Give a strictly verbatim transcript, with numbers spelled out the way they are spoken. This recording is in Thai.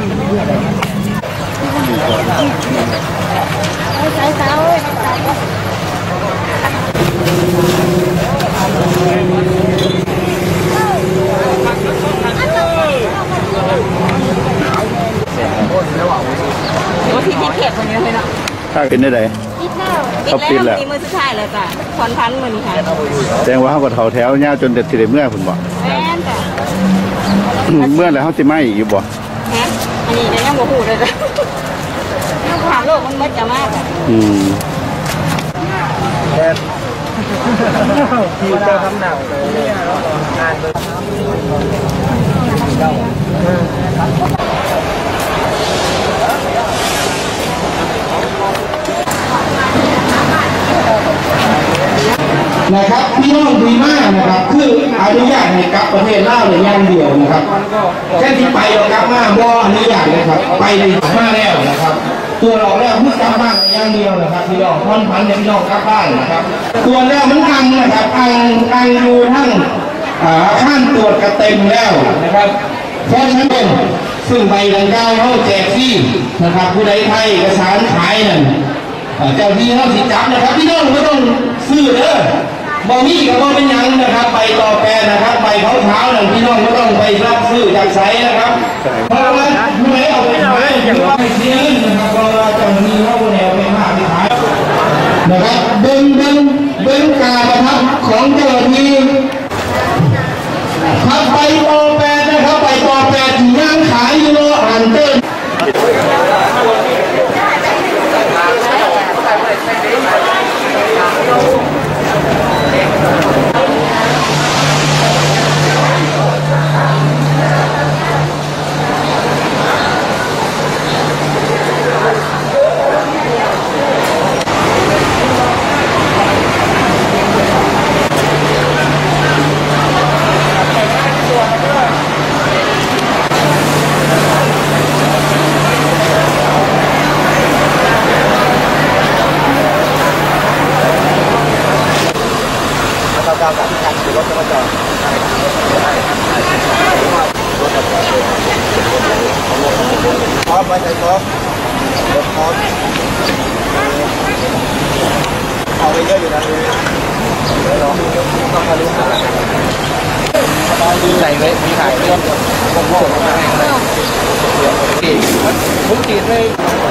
กินได้เลยเขาปิดแล้วมือสุดท้ายแล้วจ้ะคอนพันมือนี้ค่ะแจ้งว่าเขากระเทาแถวเน่าจนเด็ดทีเดียวเมื่อคุณบอกแม่นจ้ะเมื่อแล้วเขาจะไหมอยู่บ่ฮะอันนี้จะย่างหัวหูเลยจ้ะย่างผ่านโลกมันมัดจะมากอืมที่เจ้าทำหนักเลยงานนะครับพี่น้องดีมากนะครับคืออนุญาตให้กลับประเทศลาวในย่างเดียวนะครับแค่ที่ไปเรากลับมาบ่อนุญาตนะครับไปในมาแล้วนะครับตัวเราแล้วพูดกลับบ้านในย่างเดียวนะครับพี่น้องท่อนพันในพี่น้องกลับบ้านนะครับตัวแล้วมันอังนะครับอังอังดูทั้งขั้นตรวจกระเต็มแล้วนะครับเพราะฉะนั้นซึ่งใบดังกล่าวเขาแจกที่นะครับผู้ใดไทยเอกสารขายนั่นเจ้าที่เขาสิจับนะครับพี่น้องไม่ต้องซื้อเด้อบ่มีกับบ่เป็นยังนะครับไปต่อแปรนะครับไปเขาเท้าหนึ่งพี่น้องก็ต้องไปรับซื้อจากไซนะครับเพราะว่าผู้ใดเอาไปขายอยู่ว่าไปซื้อนะครับเพราะว่าเจ้านี้เขาแนวเป็นมากที่ขายนะครับเบิ้งเบิ้งเบิ้งการประทับของเจ้าที่ขับไปต่อแปรนะครับไปต่อแปรที่ย่างขายอยู่รอหันเต้นHãy subscribe cho kênh Ghiền Mì Gõ để không bỏ lỡ những video hấp dẫn